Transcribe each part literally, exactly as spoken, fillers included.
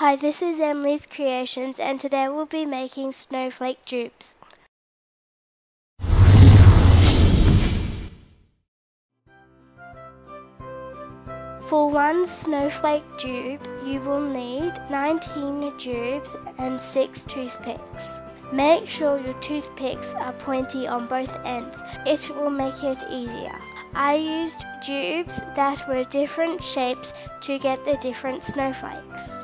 Hi, this is Emily's Creations, and today we'll be making snowflake jubes. For one snowflake jube, you will need nineteen jubes and six toothpicks. Make sure your toothpicks are pointy on both ends. It will make it easier. I used jubes that were different shapes to get the different snowflakes.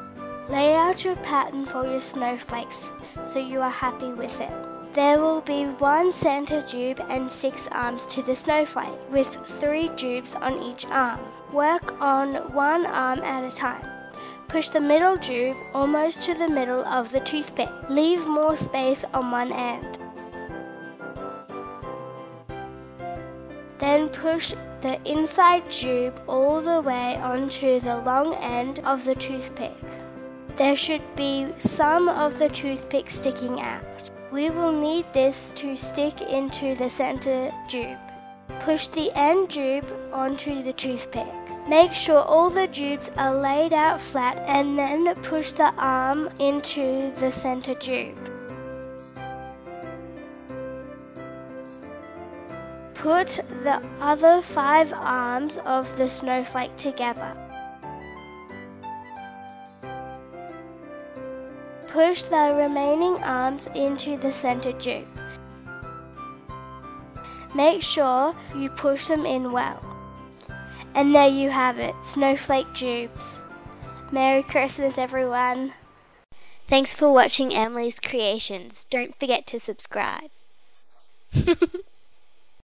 Lay out your pattern for your snowflakes so you are happy with it. There will be one center jube and six arms to the snowflake, with three jubes on each arm. Work on one arm at a time. Push the middle jube almost to the middle of the toothpick. Leave more space on one end. Then push the inside jube all the way onto the long end of the toothpick. There should be some of the toothpick sticking out. We will need this to stick into the center jube. Push the end jube onto the toothpick. Make sure all the jubes are laid out flat, and then push the arm into the center jube. Put the other five arms of the snowflake together. Push the remaining arms into the center jube. Make sure you push them in well. And there you have it, snowflake jubes. Merry Christmas, everyone. Thanks for watching Emily's Creations. Don't forget to subscribe.